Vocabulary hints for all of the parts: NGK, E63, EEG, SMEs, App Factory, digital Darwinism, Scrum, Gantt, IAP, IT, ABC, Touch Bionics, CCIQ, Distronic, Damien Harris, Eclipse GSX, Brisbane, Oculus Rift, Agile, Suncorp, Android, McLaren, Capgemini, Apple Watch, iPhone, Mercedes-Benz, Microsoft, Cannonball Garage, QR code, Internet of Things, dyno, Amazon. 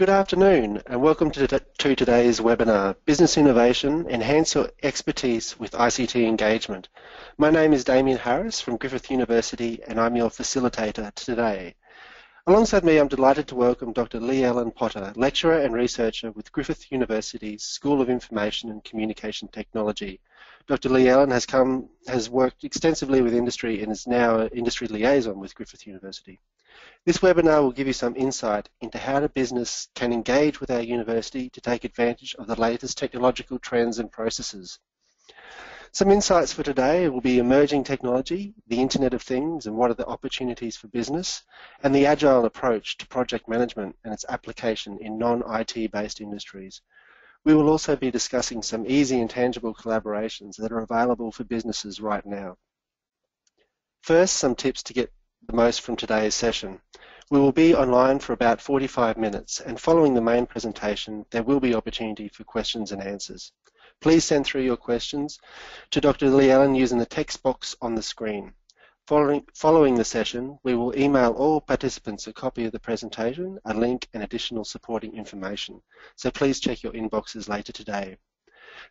Good afternoon and welcome to today's webinar, Business Innovation, Enhance Your Expertise with ICT Engagement. My name is Damien Harris from Griffith University and I'm your facilitator today. Alongside me, I'm delighted to welcome Dr Leigh-Ellen Potter, lecturer and researcher with Griffith University's School of Information and Communication Technology. Dr Leigh-Ellen has worked extensively with industry and is now an industry liaison with Griffith University. This webinar will give you some insight into how a business can engage with our university to take advantage of the latest technological trends and processes. Some insights for today will be emerging technology, the Internet of Things and what are the opportunities for business, and the Agile approach to project management and its application in non-IT based industries. We will also be discussing some easy and tangible collaborations that are available for businesses right now. First, some tips to get the most from today's session. We will be online for about 45 minutes and following the main presentation there will be opportunity for questions and answers. Please send through your questions to Dr Leigh-Ellen using the text box on the screen. Following the session we will email all participants a copy of the presentation, a link and additional supporting information, so please check your inboxes later today.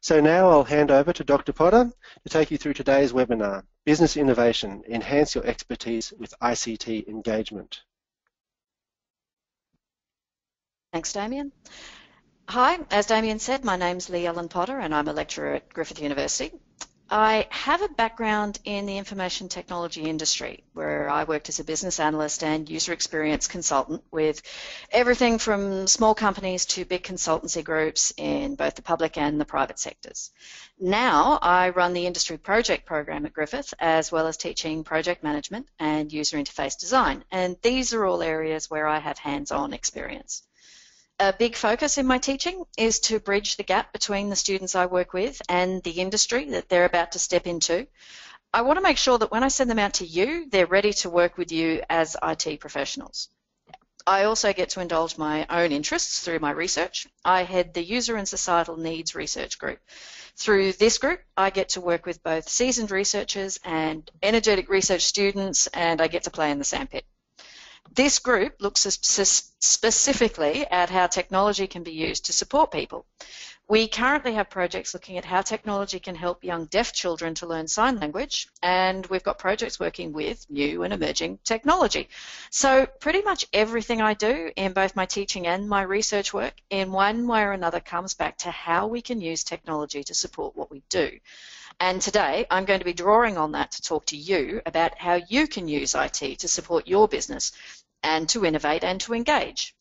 So now I'll hand over to Dr Potter to take you through today's webinar, Business Innovation, Enhance Your Expertise with ICT Engagement. Thanks, Damien. Hi, as Damien said, my name's Leigh-Ellen Potter and I'm a lecturer at Griffith University. I have a background in the information technology industry where I worked as a business analyst and user experience consultant with everything from small companies to big consultancy groups in both the public and the private sectors. Now I run the industry project program at Griffith as well as teaching project management and user interface design, and these are all areas where I have hands-on experience. A big focus in my teaching is to bridge the gap between the students I work with and the industry that they're about to step into. I want to make sure that when I send them out to you, they're ready to work with you as IT professionals. I also get to indulge my own interests through my research. I head the User and Societal Needs Research Group. Through this group, I get to work with both seasoned researchers and energetic research students, and I get to play in the sandpit. This group looks specifically at how technology can be used to support people. We currently have projects looking at how technology can help young deaf children to learn sign language, and we've got projects working with new and emerging technology. So pretty much everything I do in both my teaching and my research work in one way or another comes back to how we can use technology to support what we do. And today I'm going to be drawing on that to talk to you about how you can use IT to support your business and to innovate and to engage.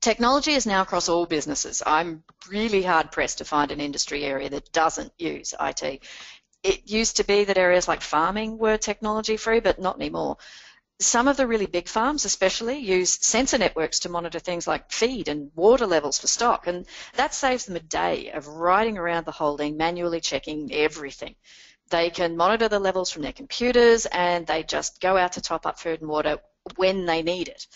Technology is now across all businesses. I'm really hard pressed to find an industry area that doesn't use IT. It used to be that areas like farming were technology free, but not anymore. Some of the really big farms especially use sensor networks to monitor things like feed and water levels for stock, and that saves them a day of riding around the holding manually checking everything. They can monitor the levels from their computers and they just go out to top up food and water when they need it.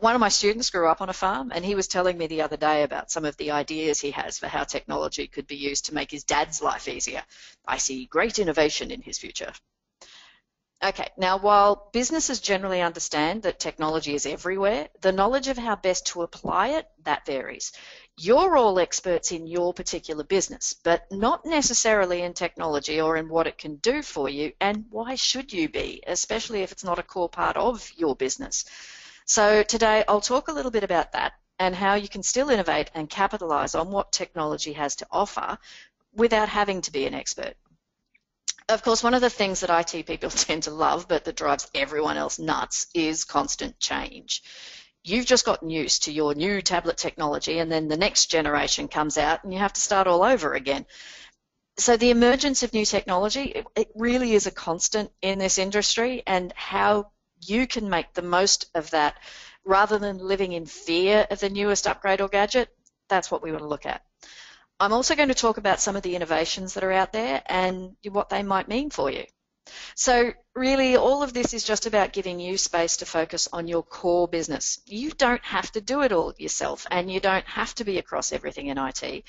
One of my students grew up on a farm and he was telling me the other day about some of the ideas he has for how technology could be used to make his dad's life easier. I see great innovation in his future. Okay, now while businesses generally understand that technology is everywhere, the knowledge of how best to apply it, that varies. You're all experts in your particular business, but not necessarily in technology or in what it can do for you, and why should you be, especially if it's not a core part of your business. So today I'll talk a little bit about that and how you can still innovate and capitalize on what technology has to offer without having to be an expert. Of course, one of the things that IT people tend to love, but that drives everyone else nuts, is constant change. You've just gotten used to your new tablet technology, and then the next generation comes out, and you have to start all over again. So the emergence of new technology, it really is a constant in this industry, and how you can make the most of that rather than living in fear of the newest upgrade or gadget, that's what we want to look at. I'm also going to talk about some of the innovations that are out there and what they might mean for you. So really all of this is just about giving you space to focus on your core business. You don't have to do it all yourself and you don't have to be across everything in IT.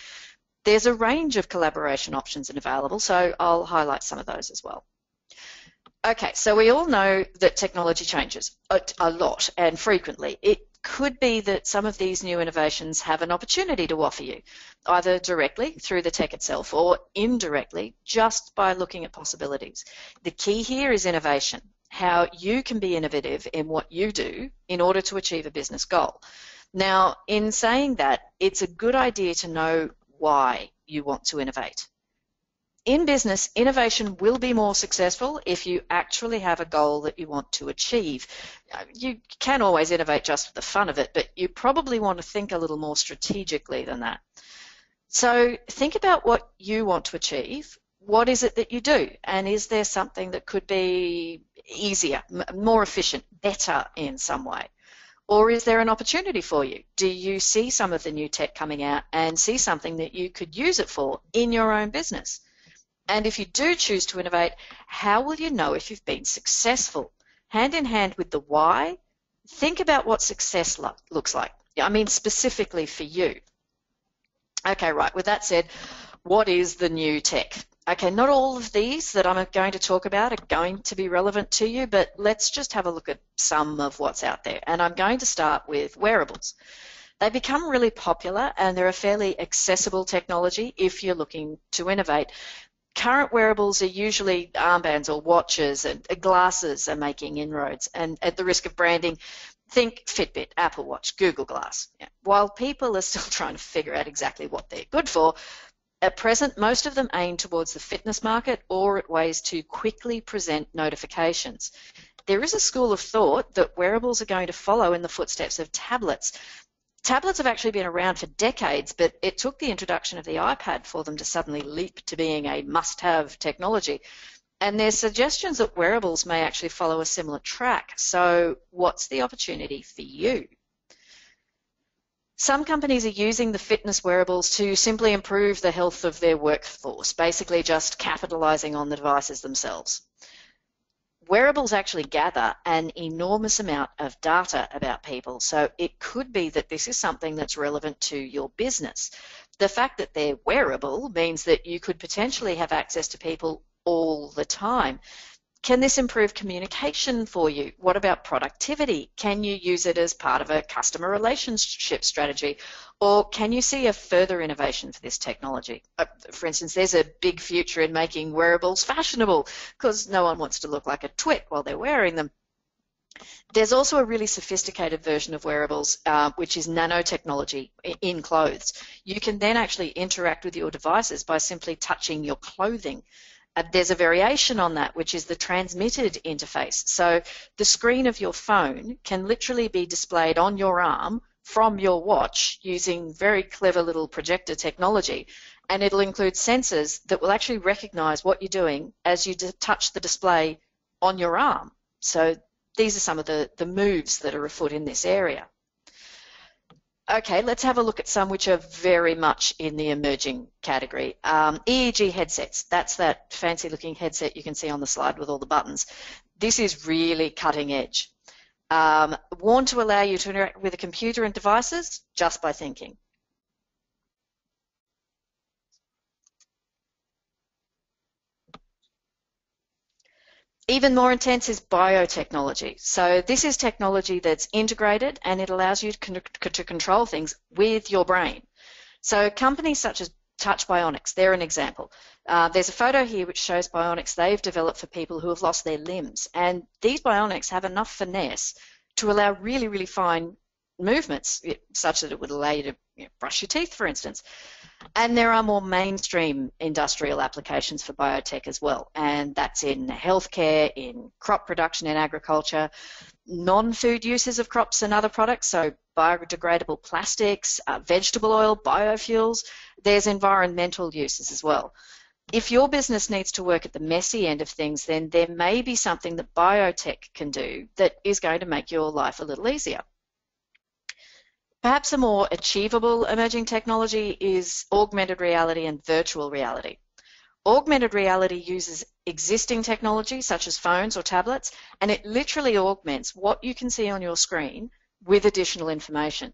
There's a range of collaboration options available, so I'll highlight some of those as well. Okay, so we all know that technology changes a lot and frequently. It could be that some of these new innovations have an opportunity to offer you, either directly through the tech itself or indirectly just by looking at possibilities. The key here is innovation, how you can be innovative in what you do in order to achieve a business goal. Now, in saying that, it's a good idea to know why you want to innovate. In business, innovation will be more successful if you actually have a goal that you want to achieve. You can always innovate just for the fun of it, but you probably want to think a little more strategically than that. So think about what you want to achieve. What is it that you do? And is there something that could be easier, more efficient, better in some way? Or is there an opportunity for you? Do you see some of the new tech coming out and see something that you could use it for in your own business? And if you do choose to innovate, how will you know if you've been successful? Hand in hand with the why, think about what success looks like. I mean, specifically for you. Okay, right, with that said, what is the new tech? Okay, not all of these that I'm going to talk about are going to be relevant to you, but let's just have a look at some of what's out there. And I'm going to start with wearables. They become really popular and they're a fairly accessible technology if you're looking to innovate. Current wearables are usually armbands or watches, and glasses are making inroads. And at the risk of branding, think Fitbit, Apple Watch, Google Glass. Yeah. While people are still trying to figure out exactly what they're good for, at present most of them aim towards the fitness market or at ways to quickly present notifications. There is a school of thought that wearables are going to follow in the footsteps of tablets. Tablets have actually been around for decades, but it took the introduction of the iPad for them to suddenly leap to being a must-have technology. And there's suggestions that wearables may actually follow a similar track. So what's the opportunity for you? Some companies are using the fitness wearables to simply improve the health of their workforce, basically just capitalizing on the devices themselves. Wearables actually gather an enormous amount of data about people, so it could be that this is something that's relevant to your business. The fact that they're wearable means that you could potentially have access to people all the time. Can this improve communication for you? What about productivity? Can you use it as part of a customer relationship strategy? Or can you see a further innovation for this technology? For instance, there's a big future in making wearables fashionable because no one wants to look like a twit while they're wearing them. There's also a really sophisticated version of wearables, which is nanotechnology in clothes. You can then actually interact with your devices by simply touching your clothing. There's a variation on that, which is the transmitted interface. So the screen of your phone can literally be displayed on your arm from your watch using very clever little projector technology, and it'll include sensors that will actually recognize what you're doing as you touch the display on your arm. So these are some of the moves that are afoot in this area. Okay, let's have a look at some which are very much in the emerging category. EEG headsets, that's that fancy looking headset you can see on the slide with all the buttons. This is really cutting edge. Worn to allow you to interact with a computer and devices just by thinking. Even more intense is biotechnology. So this is technology that's integrated and it allows you to control things with your brain. So companies such as Touch Bionics, they're an example. There's a photo here which shows bionics they've developed for people who have lost their limbs. And these bionics have enough finesse to allow really, really fine movements, such that it would allow you to brush your teeth, for instance. And there are more mainstream industrial applications for biotech as well, and that's in healthcare, in crop production, in agriculture, non-food uses of crops and other products, so biodegradable plastics, vegetable oil, biofuels. There's environmental uses as well. If your business needs to work at the messy end of things, then there may be something that biotech can do that is going to make your life a little easier. Perhaps a more achievable emerging technology is augmented reality and virtual reality. Augmented reality uses existing technology such as phones or tablets, and it literally augments what you can see on your screen with additional information.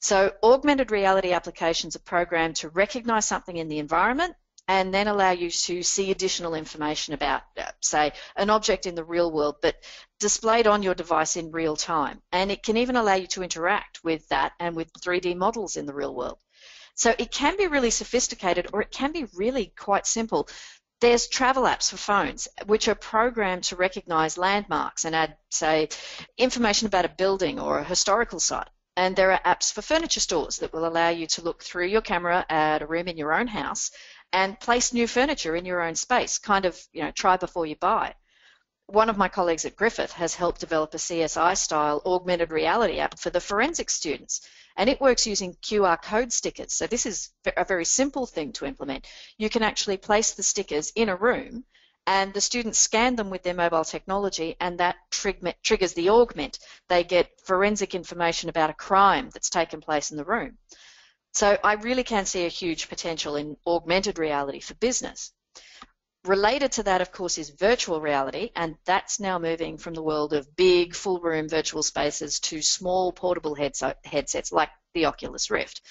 So augmented reality applications are programmed to recognize something in the environment and then allow you to see additional information about, say, an object in the real world, but displayed on your device in real time. And it can even allow you to interact with that and with 3D models in the real world. So it can be really sophisticated, or it can be really quite simple. There's travel apps for phones which are programmed to recognize landmarks and add, say, information about a building or a historical site. And there are apps for furniture stores that will allow you to look through your camera at a room in your own house and place new furniture in your own space, kind of, you know, try before you buy. One of my colleagues at Griffith has helped develop a CSI-style augmented reality app for the forensic students, and it works using QR code stickers. So this is a very simple thing to implement. You can actually place the stickers in a room, and the students scan them with their mobile technology, and that triggers the augment. They get forensic information about a crime that's taken place in the room. So I really can see a huge potential in augmented reality for business. Related to that, of course, is virtual reality, and that's now moving from the world of big full-room virtual spaces to small portable headsets like the Oculus Rift.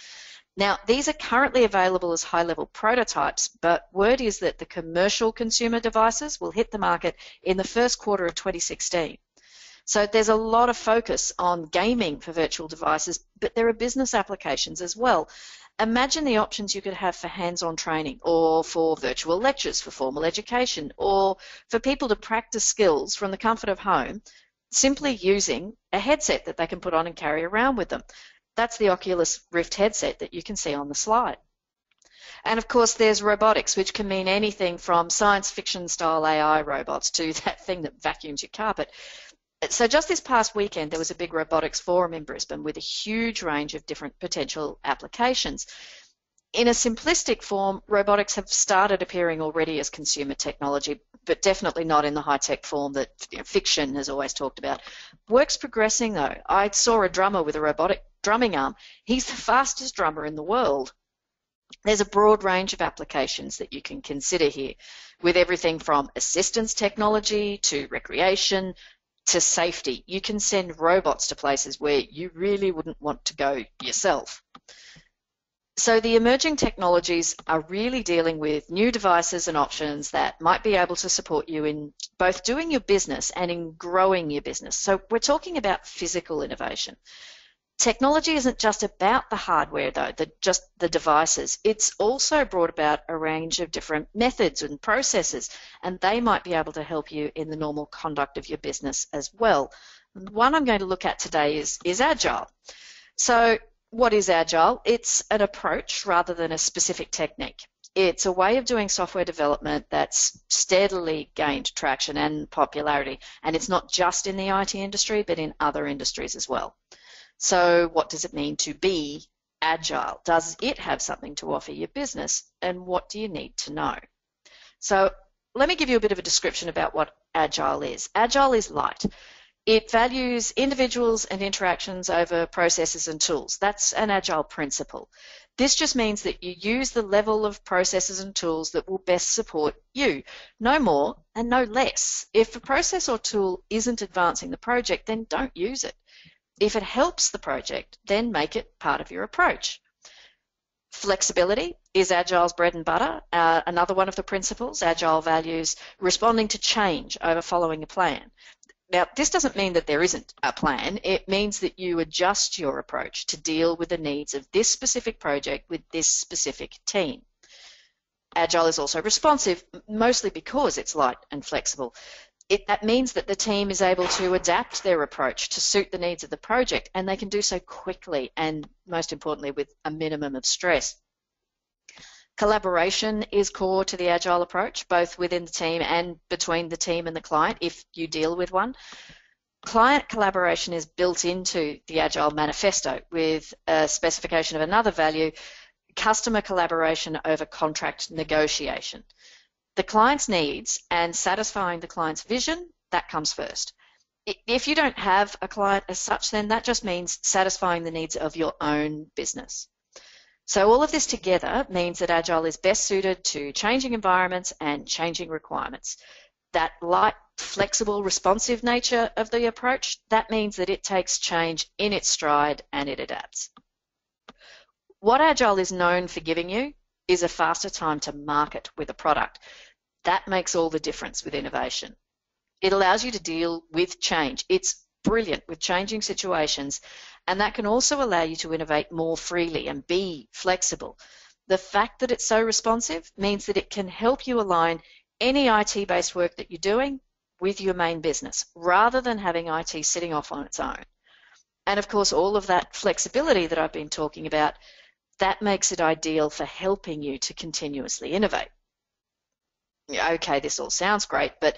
Now, these are currently available as high-level prototypes, but word is that the commercial consumer devices will hit the market in the first quarter of 2016. So there's a lot of focus on gaming for virtual devices, but there are business applications as well. Imagine the options you could have for hands-on training, or for virtual lectures for formal education, or for people to practice skills from the comfort of home simply using a headset that they can put on and carry around with them. That's the Oculus Rift headset that you can see on the slide. And of course there's robotics, which can mean anything from science fiction style AI robots to that thing that vacuums your carpet. So just this past weekend there was a big robotics forum in Brisbane with a huge range of different potential applications. In a simplistic form, robotics have started appearing already as consumer technology, but definitely not in the high-tech form that, you know, fiction has always talked about. Work's progressing though. I saw a drummer with a robotic drumming arm. He's the fastest drummer in the world. There's a broad range of applications that you can consider here, with everything from assistance technology to recreation to safety. You can send robots to places where you really wouldn't want to go yourself. So the emerging technologies are really dealing with new devices and options that might be able to support you in both doing your business and in growing your business. So we're talking about physical innovation. Technology isn't just about the hardware though, just the devices. It's also brought about a range of different methods and processes, and they might be able to help you in the normal conduct of your business as well. One I'm going to look at today is Agile. So what is Agile? It's an approach rather than a specific technique. It's a way of doing software development that's steadily gained traction and popularity, and it's not just in the IT industry but in other industries as well. So what does it mean to be agile? Does it have something to offer your business, and what do you need to know? So let me give you a bit of a description about what Agile is. Agile is light. It values individuals and interactions over processes and tools. That's an Agile principle. This just means that you use the level of processes and tools that will best support you, no more and no less. If a process or tool isn't advancing the project, then don't use it. If it helps the project, then make it part of your approach. Flexibility is Agile's bread and butter. Another one of the principles. Agile values responding to change over following a plan. Now, this doesn't mean that there isn't a plan. It means that you adjust your approach to deal with the needs of this specific project with this specific team. Agile is also responsive, mostly because it's light and flexible. That means that the team is able to adapt their approach to suit the needs of the project, and they can do so quickly and, most importantly, with a minimum of stress. Collaboration is core to the Agile approach, both within the team and between the team and the client, if you deal with one. Client collaboration is built into the Agile manifesto with a specification of another value, customer collaboration over contract negotiation. The client's needs and satisfying the client's vision, that comes first. If you don't have a client as such, then that just means satisfying the needs of your own business. So all of this together means that Agile is best suited to changing environments and changing requirements. That light, flexible, responsive nature of the approach, that means that it takes change in its stride and it adapts. What Agile is known for giving you is a faster time to market with a product. That makes all the difference with innovation. It allows you to deal with change. It's brilliant with changing situations, and that can also allow you to innovate more freely and be flexible. The fact that it's so responsive means that it can help you align any IT-based work that you're doing with your main business, rather than having IT sitting off on its own. And of course, all of that flexibility that I've been talking about, that makes it ideal for helping you to continuously innovate. Okay, this all sounds great, but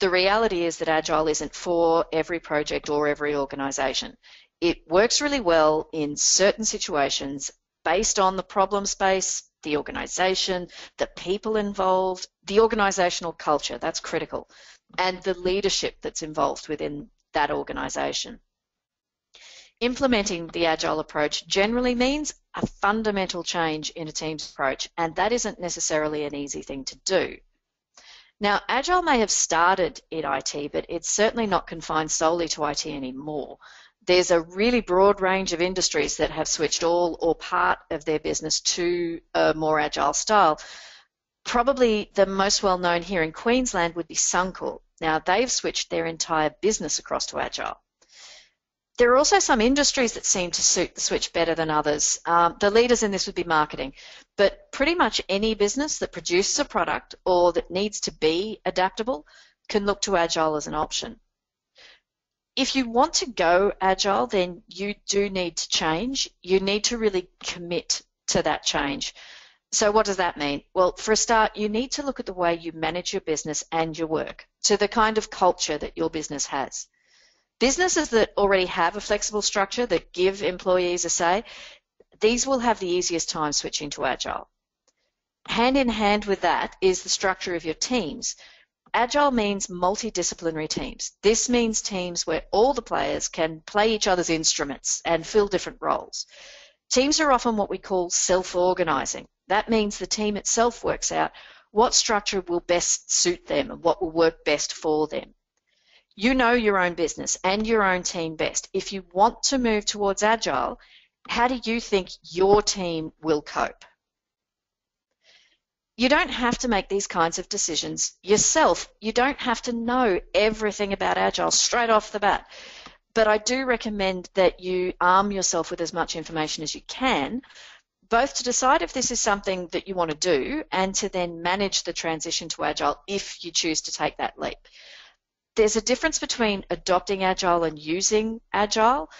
the reality is that Agile isn't for every project or every organisation. It works really well in certain situations based on the problem space, the organisation, the people involved, the organisational culture, that's critical, and the leadership that's involved within that organisation. Implementing the Agile approach generally means a fundamental change in a team's approach, and that isn't necessarily an easy thing to do. Now, Agile may have started in IT, but it's certainly not confined solely to IT anymore. There's a really broad range of industries that have switched all or part of their business to a more Agile style. Probably the most well-known here in Queensland would be Suncorp. Now, they've switched their entire business across to Agile. There are also some industries that seem to suit the switch better than others. The leaders in this would be marketing, but pretty much any business that produces a product or that needs to be adaptable can look to Agile as an option. If you want to go Agile, then you do need to change. You need to really commit to that change. So what does that mean? Well, for a start, you need to look at the way you manage your business and your work, to the kind of culture that your business has. Businesses that already have a flexible structure that give employees a say, these will have the easiest time switching to Agile. Hand in hand with that is the structure of your teams. Agile means multidisciplinary teams. This means teams where all the players can play each other's instruments and fill different roles. Teams are often what we call self-organising. That means the team itself works out what structure will best suit them and what will work best for them. You know your own business and your own team best. If you want to move towards Agile, how do you think your team will cope? You don't have to make these kinds of decisions yourself. You don't have to know everything about Agile straight off the bat. But I do recommend that you arm yourself with as much information as you can, both to decide if this is something that you want to do and to then manage the transition to Agile if you choose to take that leap. There's a difference between adopting Agile and using Agile.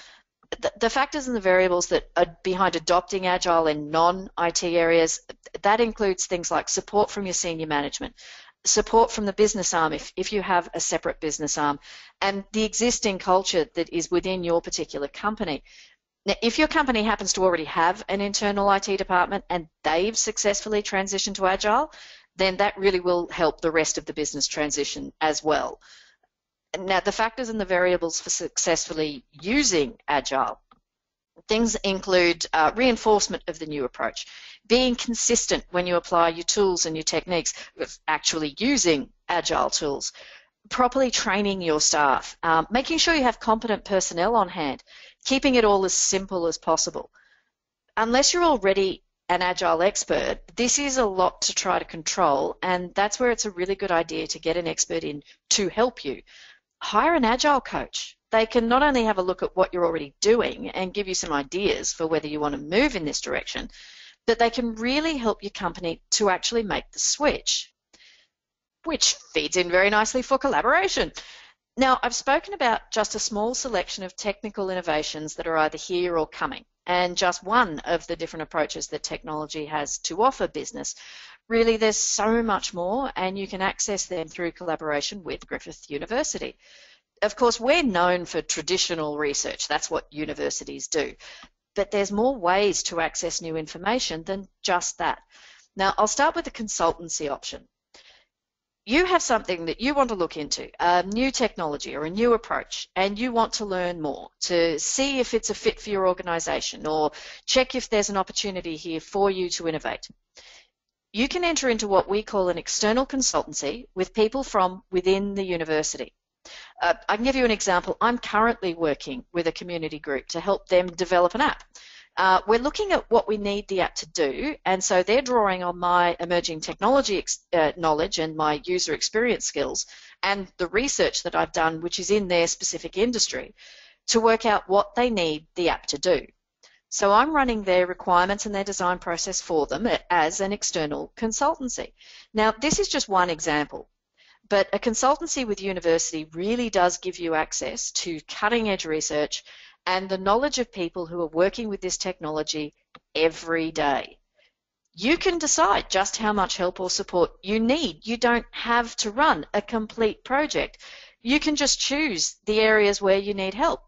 The factors and the variables that are behind adopting Agile in non-IT areas, that includes things like support from your senior management, support from the business arm if you have a separate business arm, and the existing culture that is within your particular company. Now, if your company happens to already have an internal IT department and they've successfully transitioned to Agile, then that really will help the rest of the business transition as well. Now, the factors and the variables for successfully using Agile, things include reinforcement of the new approach, being consistent when you apply your tools and your techniques, actually using Agile tools, properly training your staff, making sure you have competent personnel on hand, keeping it all as simple as possible. Unless you're already an Agile expert, this is a lot to try to control, and that's where it's a really good idea to get an expert in to help you. Hire an Agile coach. They can not only have a look at what you're already doing and give you some ideas for whether you want to move in this direction, but they can really help your company to actually make the switch, which feeds in very nicely for collaboration. Now, I've spoken about just a small selection of technical innovations that are either here or coming, and just one of the different approaches that technology has to offer business. Really, there's so much more, and you can access them through collaboration with Griffith University. Of course, we're known for traditional research. That's what universities do. But there's more ways to access new information than just that. Now, I'll start with the consultancy option. You have something that you want to look into, a new technology or a new approach, and you want to learn more to see if it's a fit for your organisation or check if there's an opportunity here for you to innovate. You can enter into what we call an external consultancy with people from within the university. I can give you an example. I'm currently working with a community group to help them develop an app. We're looking at what we need the app to do, and so they're drawing on my emerging technology knowledge and my user experience skills and the research that I've done, which is in their specific industry, to work out what they need the app to do. So I'm running their requirements and their design process for them as an external consultancy. Now, this is just one example, but a consultancy with university really does give you access to cutting-edge research and the knowledge of people who are working with this technology every day. You can decide just how much help or support you need. You don't have to run a complete project. You can just choose the areas where you need help.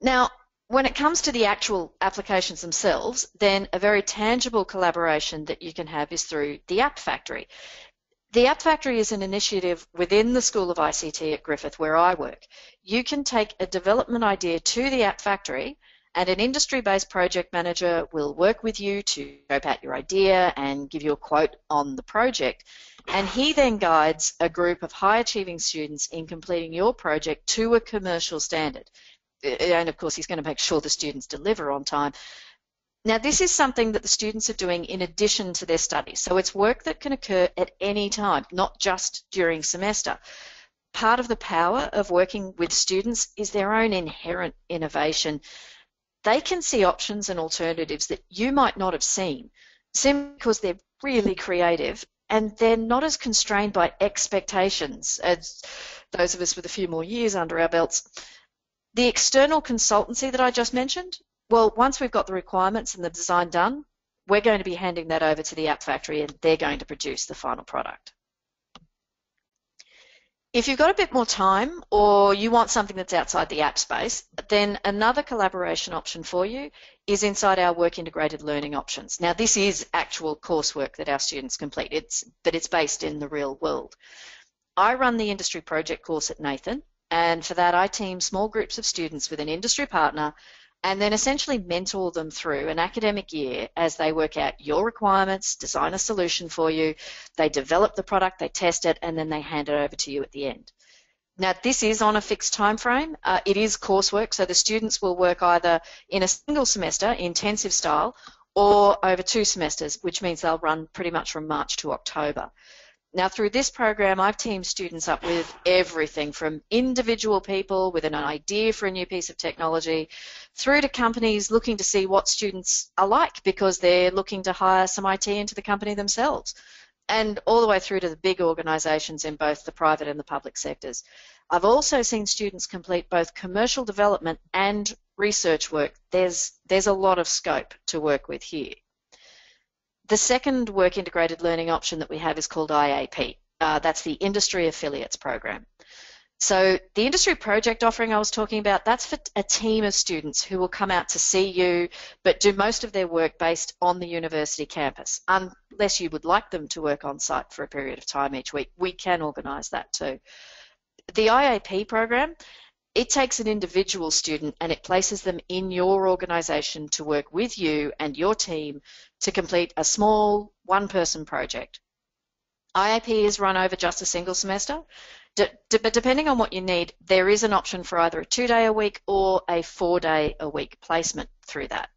Now, when it comes to the actual applications themselves, then a very tangible collaboration that you can have is through the App Factory. The App Factory is an initiative within the School of ICT at Griffith where I work. You can take a development idea to the App Factory and an industry-based project manager will work with you to scope out your idea and give you a quote on the project. And he then guides a group of high-achieving students in completing your project to a commercial standard. And of course he's going to make sure the students deliver on time. Now this is something that the students are doing in addition to their studies, so it's work that can occur at any time, not just during semester. Part of the power of working with students is their own inherent innovation. They can see options and alternatives that you might not have seen, simply because they're really creative and they're not as constrained by expectations as those of us with a few more years under our belts. The external consultancy that I just mentioned, well, once we've got the requirements and the design done, we're going to be handing that over to the App Factory and they're going to produce the final product. If you've got a bit more time or you want something that's outside the app space, then another collaboration option for you is inside our work integrated learning options. Now, this is actual coursework that our students complete, but it's based in the real world. I run the industry project course at Nathan, and for that I team small groups of students with an industry partner and then essentially mentor them through an academic year as they work out your requirements, design a solution for you, they develop the product, they test it, and then they hand it over to you at the end. Now this is on a fixed time frame. It is coursework, so the students will work either in a single semester, intensive style, or over 2 semesters, which means they'll run pretty much from March to October. Now through this program I've teamed students up with everything from individual people with an idea for a new piece of technology through to companies looking to see what students are like because they're looking to hire some IT into the company themselves, and all the way through to the big organisations in both the private and the public sectors. I've also seen students complete both commercial development and research work. There's a lot of scope to work with here. The second work integrated learning option that we have is called IAP. That's the Industry Affiliates Program. So the industry project offering I was talking about, that's for a team of students who will come out to see you but do most of their work based on the university campus, unless you would like them to work on site for a period of time each week. We can organise that too. The IAP program, it takes an individual student and it places them in your organisation to work with you and your team to complete a small one-person project. IAP is run over just a single semester, but depending on what you need, there is an option for either a 2-day-a-week or a 4-day-a-week placement through that.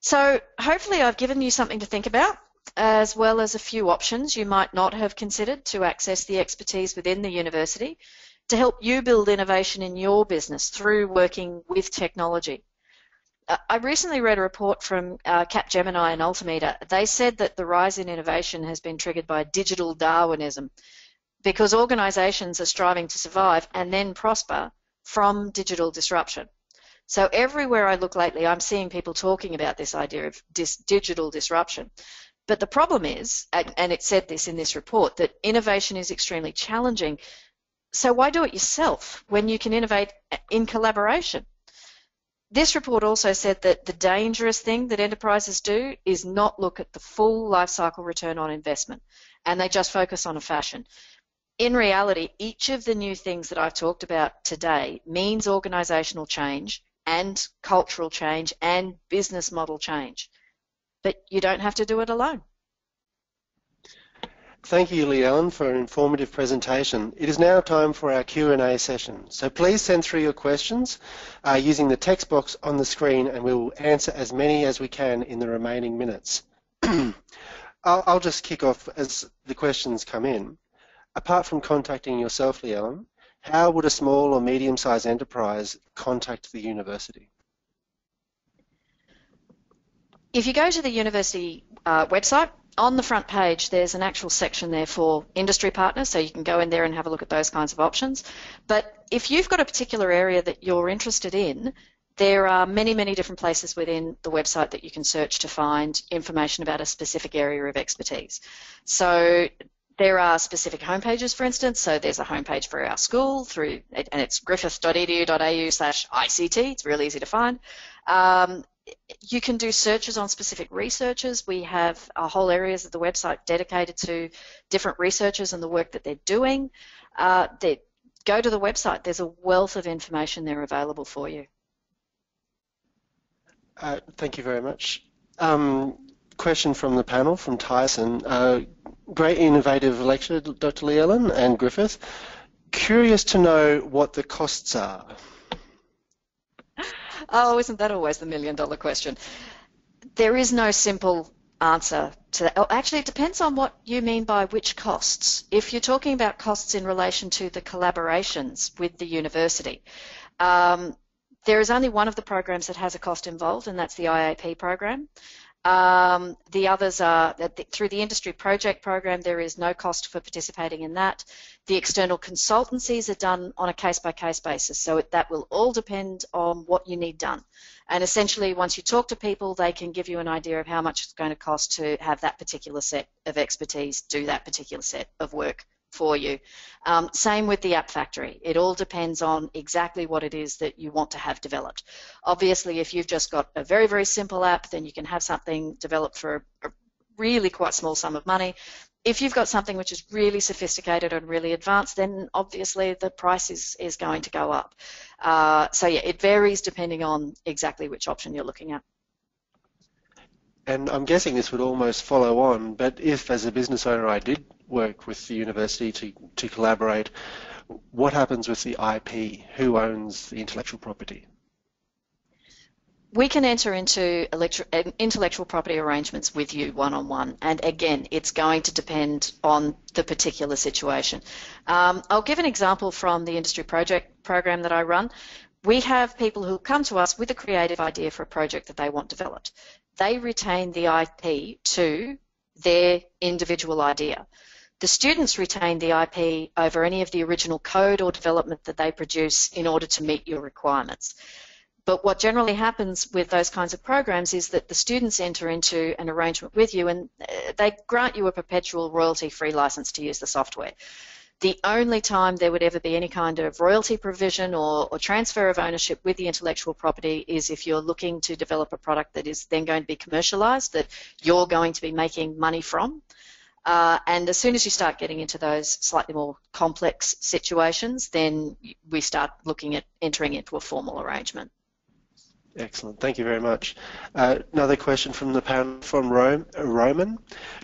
So hopefully I've given you something to think about, as well as a few options you might not have considered to access the expertise within the university, to help you build innovation in your business through working with technology. I recently read a report from Capgemini and Ultimeter. They said that the rise in innovation has been triggered by digital Darwinism because organisations are striving to survive and then prosper from digital disruption. So everywhere I look lately, I'm seeing people talking about this idea of digital disruption. But the problem is, and it said this in this report, that innovation is extremely challenging. So why do it yourself when you can innovate in collaboration? This report also said that the dangerous thing that enterprises do is not look at the full life cycle return on investment, and they just focus on a fashion. In reality, each of the new things that I've talked about today means organisational change and cultural change and business model change, but you don't have to do it alone. Thank you, Leigh-Ellen, for an informative presentation. It is now time for our Q&A session. So please send through your questions using the text box on the screen, and we will answer as many as we can in the remaining minutes. I'll just kick off as the questions come in. Apart from contacting yourself, Leigh-Ellen, how would a small or medium-sized enterprise contact the university? If you go to the university website, on the front page there's an actual section there for industry partners, so you can go in there and have a look at those kinds of options. But if you've got a particular area that you're interested in, there are many, many different places within the website that you can search to find information about a specific area of expertise. So there are specific homepages, for instance. So there's a homepage for our school, and it's griffith.edu.au/ICT. It's real easy to find. You can do searches on specific researchers. We have whole areas of the website dedicated to different researchers and the work that they're doing. Go to the website. There's a wealth of information there available for you. Thank you very much. Question from the panel, from Tyson. Great innovative lecture, Dr. Leigh-Ellen and Griffith. Curious to know what the costs are. Oh, isn't that always the million-dollar question? There is no simple answer to that. Oh, actually, it depends on what you mean by which costs. If you're talking about costs in relation to the collaborations with the university, there is only one of the programs that has a cost involved, and that's the IAP program. The others are, through the industry project program, there is no cost for participating in that. The external consultancies are done on a case-by-case basis, so that will all depend on what you need done. And essentially, once you talk to people, they can give you an idea of how much it's going to cost to have that particular set of expertise do that particular set of work for you. Same with the App Factory. It all depends on exactly what it is that you want to have developed. Obviously, if you've just got a very, very simple app, then you can have something developed for a really quite small sum of money. If you've got something which is really sophisticated and really advanced, then obviously the price is going to go up. So yeah, it varies depending on exactly which option you're looking at. And I'm guessing this would almost follow on, but if as a business owner I did work with the university to collaborate, what happens with the IP? Who owns the intellectual property? We can enter into intellectual property arrangements with you one-on-one, and again, it's going to depend on the particular situation. I'll give an example from the industry project program that I run. We have people who come to us with a creative idea for a project that they want developed. They retain the IP to their individual idea. The students retain the IP over any of the original code or development that they produce in order to meet your requirements. But what generally happens with those kinds of programs is that the students enter into an arrangement with you and they grant you a perpetual royalty-free license to use the software. The only time there would ever be any kind of royalty provision or transfer of ownership with the intellectual property is if you're looking to develop a product that is then going to be commercialized, that you're going to be making money from. And as soon as you start getting into those slightly more complex situations, then we start looking at entering into a formal arrangement. Excellent. Thank you very much. Another question from the panel from Roman.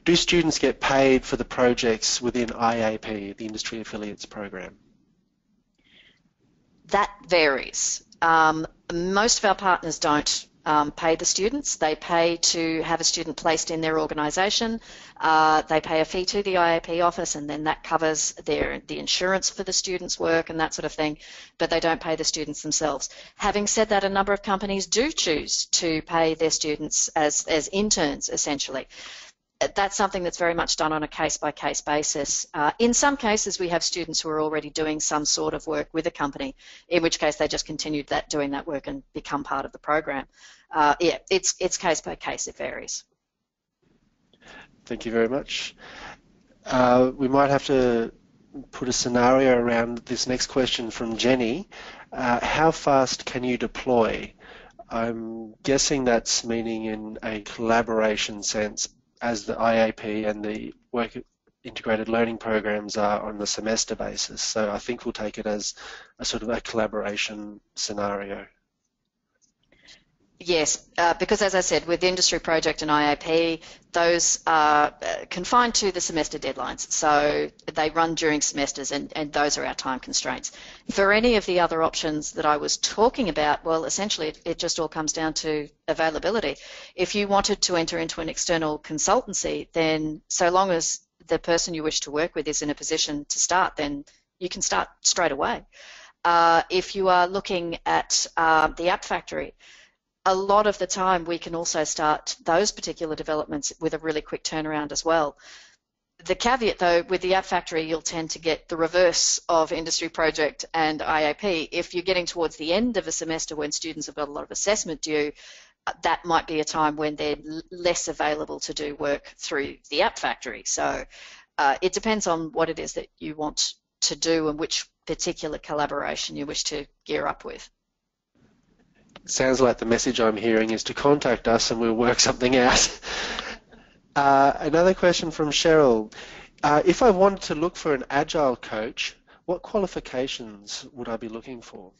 Do students get paid for the projects within IAP, the Industry Affiliates Program? That varies. Most of our partners don't pay the students. They pay to have a student placed in their organisation. They pay a fee to the IAP office, and then that covers the insurance for the students' work and that sort of thing, but they don't pay the students themselves. Having said that, a number of companies do choose to pay their students as interns, essentially. That's something that's very much done on a case-by-case basis. In some cases, we have students who are already doing some sort of work with a company, in which case they just continued doing that work and become part of the program. Yeah, it's case-by-case, it varies. Thank you very much. We might have to put a scenario around this next question from Jenny. How fast can you deploy? I'm guessing that's meaning in a collaboration sense, as the IAP and the work integrated learning programs are on the semester basis. So I think we'll take it as a sort of a collaboration scenario. Yes, because as I said, with the industry project and IAP, those are confined to the semester deadlines. So they run during semesters, and those are our time constraints. For any of the other options that I was talking about, well, essentially it just all comes down to availability. If you wanted to enter into an external consultancy, then so long as the person you wish to work with is in a position to start, then you can start straight away. If you are looking at the App Factory, a lot of the time we can also start those particular developments with a really quick turnaround as well. The caveat though, with the App Factory, you'll tend to get the reverse of industry project and IAP. If you're getting towards the end of a semester when students have got a lot of assessment due, that might be a time when they're less available to do work through the App Factory. So it depends on what it is that you want to do and which particular collaboration you wish to gear up with. Sounds like the message I'm hearing is to contact us and we'll work something out. Another question from Cheryl. If I wanted to look for an agile coach, what qualifications would I be looking for?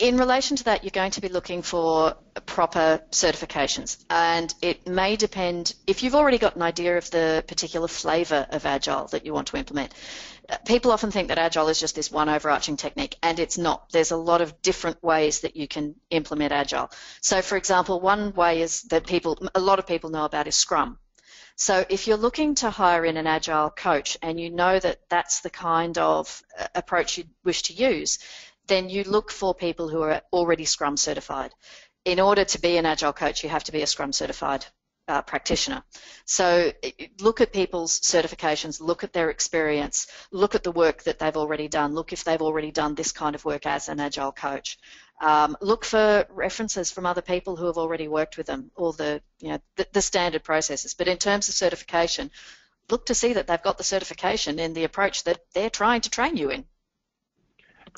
In relation to that, you're going to be looking for proper certifications, and it may depend if you've already got an idea of the particular flavour of Agile that you want to implement. People often think that Agile is just this one overarching technique, and it's not. There's a lot of different ways that you can implement Agile. So, for example, one way is that a lot of people know about is Scrum. So if you're looking to hire in an Agile coach and you know that that's the kind of approach you wish to use, then you look for people who are already Scrum certified. In order to be an Agile coach, you have to be a Scrum certified practitioner. So look at people's certifications, look at their experience, look at the work that they've already done, look if they've already done this kind of work as an Agile coach. Look for references from other people who have already worked with them, or the standard processes. But in terms of certification, look to see that they've got the certification in the approach that they're trying to train you in.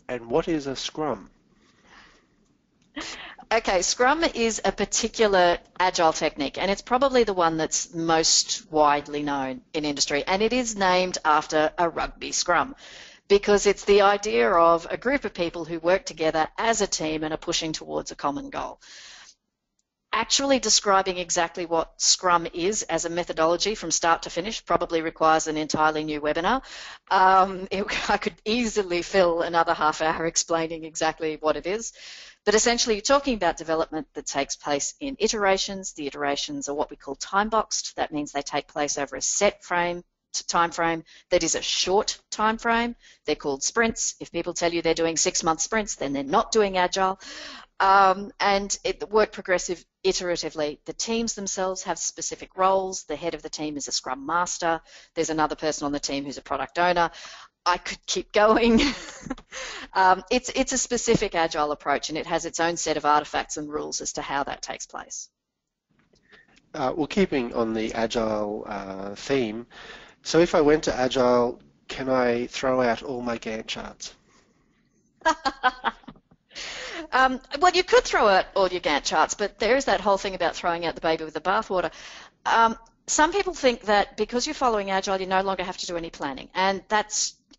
And what is a Scrum? Okay, Scrum is a particular Agile technique, and it's probably the one that's most widely known in industry, and it is named after a rugby scrum because it's the idea of a group of people who work together as a team and are pushing towards a common goal. Actually describing exactly what Scrum is as a methodology from start to finish probably requires an entirely new webinar. I could easily fill another half hour explaining exactly what it is. But essentially you're talking about development that takes place in iterations. The iterations are what we call time-boxed. That means they take place over a set time frame that is a short time frame. They're called sprints. If people tell you they're doing 6-month sprints, then they're not doing Agile. And it work progressive iteratively. The teams themselves have specific roles. The head of the team is a Scrum Master. There's another person on the team who's a product owner. I could keep going. It's a specific Agile approach, and it has its own set of artifacts and rules as to how that takes place. Well, keeping on the Agile theme, so if I went to Agile, can I throw out all my Gantt charts? Well, you could throw out all your Gantt charts, but there is that whole thing about throwing out the baby with the bathwater. Some people think that because you're following Agile, you no longer have to do any planning, and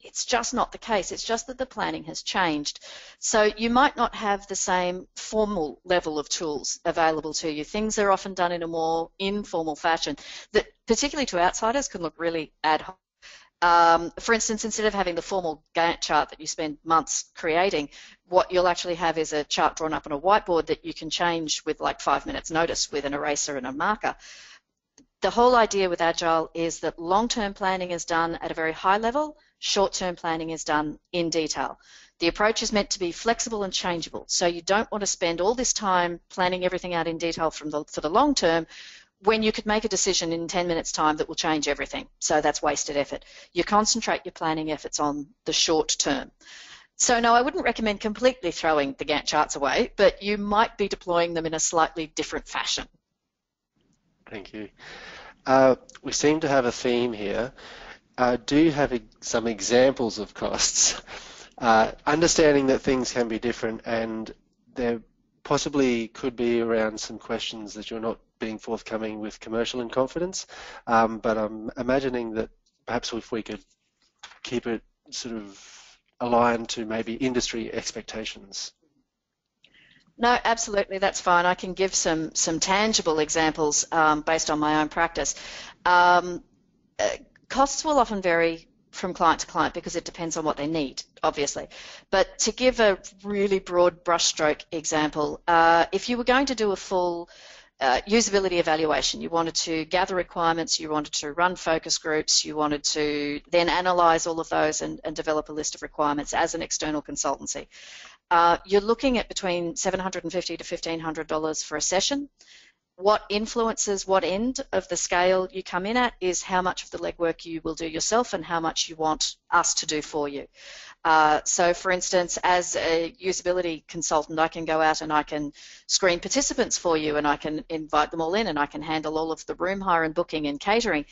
it's just not the case. It's just that the planning has changed. So you might not have the same formal level of tools available to you. Things are often done in a more informal fashion that, particularly to outsiders, can look really ad hoc. For instance, instead of having the formal Gantt chart that you spend months creating, what you'll actually have is a chart drawn up on a whiteboard that you can change with like 5 minutes notice with an eraser and a marker. The whole idea with Agile is that long-term planning is done at a very high level, short-term planning is done in detail. The approach is meant to be flexible and changeable, so you don't want to spend all this time planning everything out in detail for the long term, when you could make a decision in 10 minutes time that will change everything. So that's wasted effort. You concentrate your planning efforts on the short term. So no, I wouldn't recommend completely throwing the Gantt charts away, but you might be deploying them in a slightly different fashion. Thank you. We seem to have a theme here. Do you have some examples of costs? Understanding that things can be different, and there possibly could be around some questions that you're not being forthcoming with commercial in confidence, but I'm imagining that perhaps if we could keep it sort of aligned to maybe industry expectations. No, absolutely, that's fine. I can give some tangible examples based on my own practice. Costs will often vary from client to client because it depends on what they need, obviously. But to give a really broad brushstroke example, if you were going to do a full usability evaluation, you wanted to gather requirements, you wanted to run focus groups, you wanted to then analyse all of those and develop a list of requirements as an external consultancy. You're looking at between $750 to $1,500 for a session. What influences what end of the scale you come in at is how much of the legwork you will do yourself and how much you want us to do for you. So for instance, as a usability consultant, I can go out and I can screen participants for you and I can invite them all in and I can handle all of the room hire and booking and catering.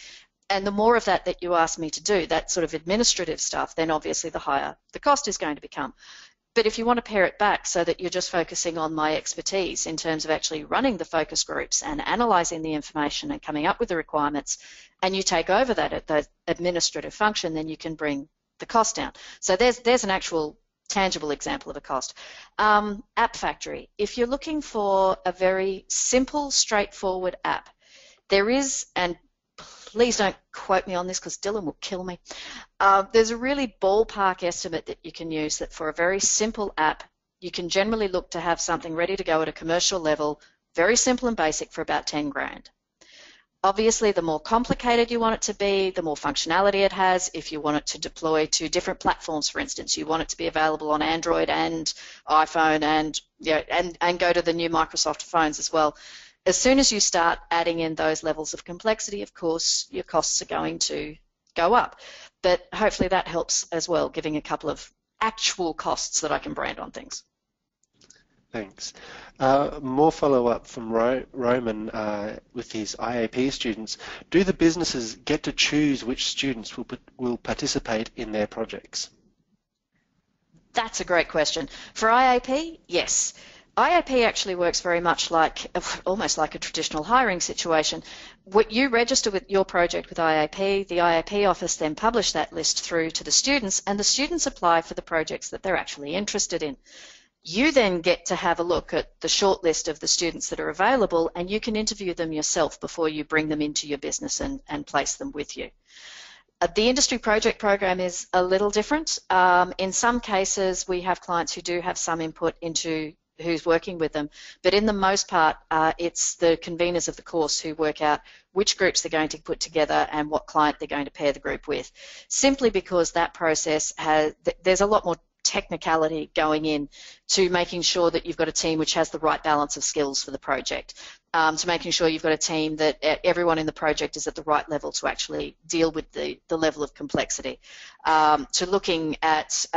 And the more of that that you ask me to do, that sort of administrative stuff, then obviously the higher the cost is going to become. But if you want to pare it back so that you're just focusing on my expertise in terms of actually running the focus groups and analysing the information and coming up with the requirements, and you take over that administrative function, then you can bring the cost down. So there's an actual tangible example of a cost. App Factory. If you're looking for a very simple, straightforward app, there is, and please don't quote me on this because Dylan will kill me. There's a really ballpark estimate that you can use that for a very simple app, you can generally look to have something ready to go at a commercial level, very simple and basic, for about 10 grand. Obviously, the more complicated you want it to be, the more functionality it has. If you want it to deploy to different platforms, for instance, you want it to be available on Android and iPhone and, you know, and go to the new Microsoft phones as well. As soon as you start adding in those levels of complexity, of course, your costs are going to go up. But hopefully that helps as well, giving a couple of actual costs that I can brand on things. Thanks. More follow-up from Roman with his IAP students. Do the businesses get to choose which students will participate in their projects? That's a great question. For IAP, yes. IAP actually works very much like, almost like a traditional hiring situation. What you register with your project with IAP, the IAP office then publish that list through to the students, and the students apply for the projects that they're actually interested in. You then get to have a look at the short list of the students that are available, and you can interview them yourself before you bring them into your business and place them with you. The industry project program is a little different. In some cases, we have clients who do have some input into who's working with them, but in the most part it's the conveners of the course who work out which groups they're going to put together and what client they're going to pair the group with, simply because that process has, there's a lot more technicality going in to making sure that you've got a team which has the right balance of skills for the project, to making sure you've got a team that everyone in the project is at the right level to actually deal with the level of complexity, to looking at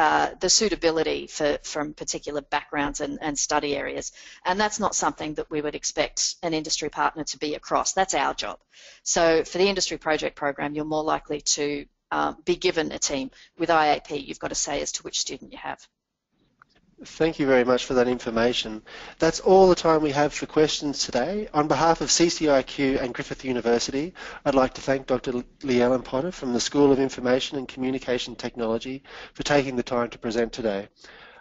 the suitability from particular backgrounds and study areas. And that's not something that we would expect an industry partner to be across. That's our job. So for the industry project program, you're more likely to be given a team. With IAP, you've got to say as to which student you have. Thank you very much for that information. That's all the time we have for questions today. On behalf of CCIQ and Griffith University, I'd like to thank Dr. Leigh-Ellen Potter from the School of Information and Communication Technology for taking the time to present today.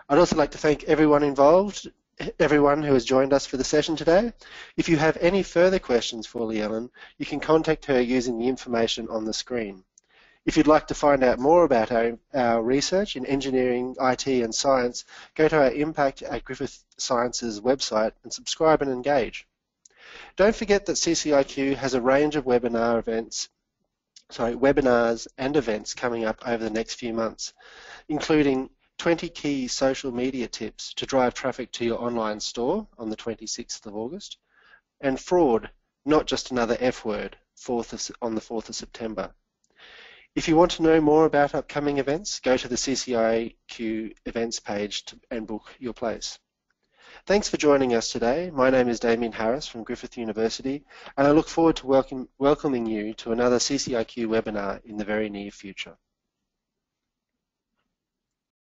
I'd also like to thank everyone involved, everyone who has joined us for the session today. If you have any further questions for Leigh-Ellen, you can contact her using the information on the screen. If you'd like to find out more about our research in engineering, IT and science, go to our Impact at Griffith Sciences website and subscribe and engage. Don't forget that CCIQ has a range of webinars and events coming up over the next few months, including 20 key social media tips to drive traffic to your online store on the 26th of August, and fraud, not just another F word, on the 4th of September. If you want to know more about upcoming events, go to the CCIQ events page and book your place. Thanks for joining us today. My name is Damien Harris from Griffith University, and I look forward to welcoming you to another CCIQ webinar in the very near future.